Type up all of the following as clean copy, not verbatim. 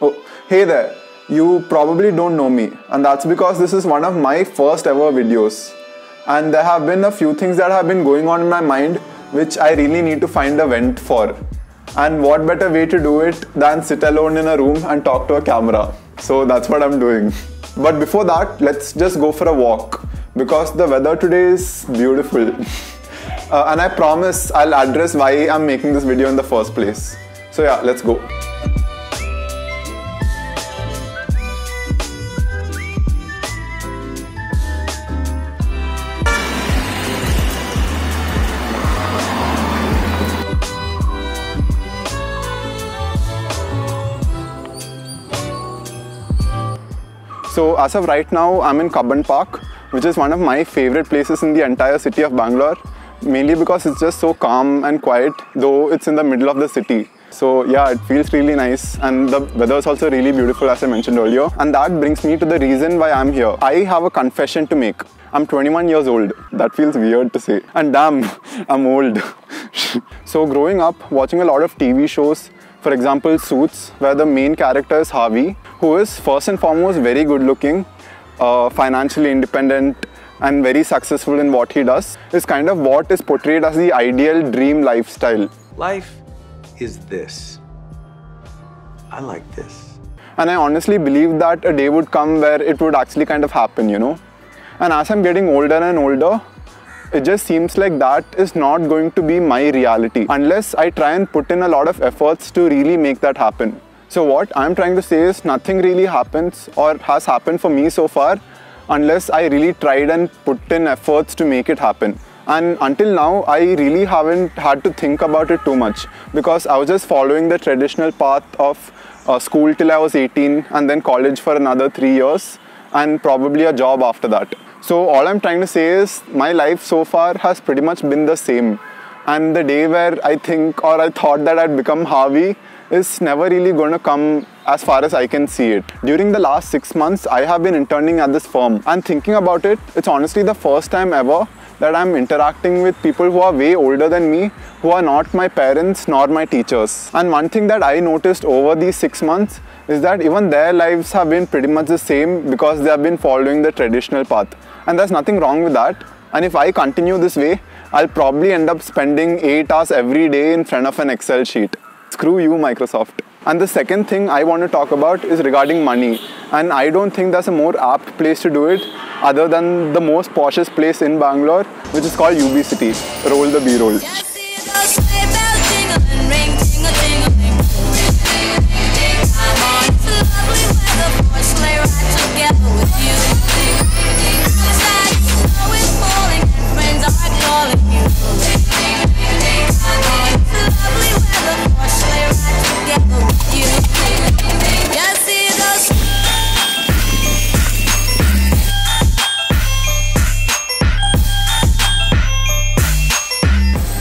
Oh, hey there, you probably don't know me, and that's because this is one of my first ever videos. And there have been a few things that have been going on in my mind which I really need to find a vent for. And what better way to do it than sit alone in a room and talk to a camera. So that's what I'm doing. But before that, let's just go for a walk because the weather today is beautiful. And I promise I'll address why I'm making this video in the first place. So yeah, let's go. So as of right now, I'm in Cubbon Park, which is one of my favorite places in the entire city of Bangalore, mainly because it's just so calm and quiet, though it's in the middle of the city. So yeah, it feels really nice, and the weather is also really beautiful, as I mentioned earlier. And that brings me to the reason why I'm here. I have a confession to make. I'm 21 years old. That feels weird to say. And damn, I'm old. So growing up, watching a lot of TV shows, for example, Suits, where the main character is Harvey, who is first and foremost very good looking, financially independent, and very successful in what he does, is kind of what is portrayed as the ideal dream lifestyle. Life is this. I like this. And I honestly believe that a day would come where it would actually kind of happen, you know. And as I'm getting older and older, it just seems like that is not going to be my reality unless I try and put in a lot of efforts to really make that happen. So what I'm trying to say is nothing really happens or has happened for me so far unless I really tried and put in efforts to make it happen. And until now, I really haven't had to think about it too much because I was just following the traditional path of school till I was 18 and then college for another 3 years and probably a job after that. So all I'm trying to say is my life so far has pretty much been the same, and the day where I think or I thought that I'd become Harvey is never really going to come as far as I can see it. During the last 6 months, I have been interning at this firm, and thinking about it, it's honestly the first time ever that I'm interacting with people who are way older than me, who are not my parents nor my teachers. And one thing that I noticed over these 6 months is that even their lives have been pretty much the same because they have been following the traditional path. And there's nothing wrong with that. And if I continue this way, I'll probably end up spending 8 hours every day in front of an Excel sheet. Screw you, Microsoft. And the second thing I want to talk about is regarding money. And I don't think there's a more apt place to do it other than the most poshest place in Bangalore, which is called UB City. Roll the B-roll.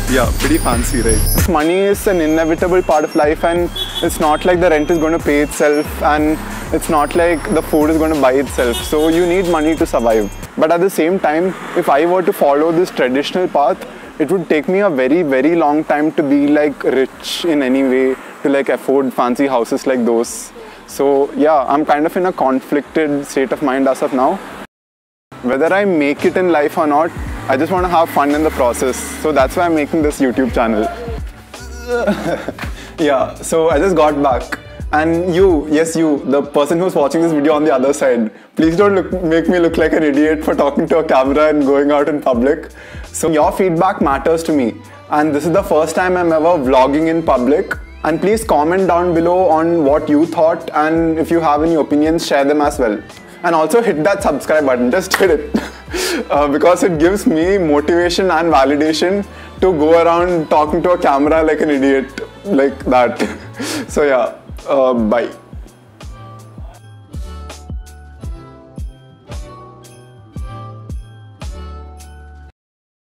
Yeah, pretty fancy, right? Money is an inevitable part of life, and it's not like the rent is going to pay itself, and it's not like the food is going to buy itself. So you need money to survive. But at the same time, if I were to follow this traditional path, it would take me a very, very long time to be like rich in any way, to like afford fancy houses like those. So yeah, I'm kind of in a conflicted state of mind as of now. Whether I make it in life or not, I just want to have fun in the process, so that's why I'm making this YouTube channel. Yeah, so I just got back. And you, yes you, the person who's watching this video on the other side, please don't make me look like an idiot for talking to a camera and going out in public. So your feedback matters to me. And this is the first time I'm ever vlogging in public. And please comment down below on what you thought, and if you have any opinions, share them as well. And also hit that subscribe button, just hit it. Because it gives me motivation and validation to go around talking to a camera like an idiot, like that. So yeah, bye.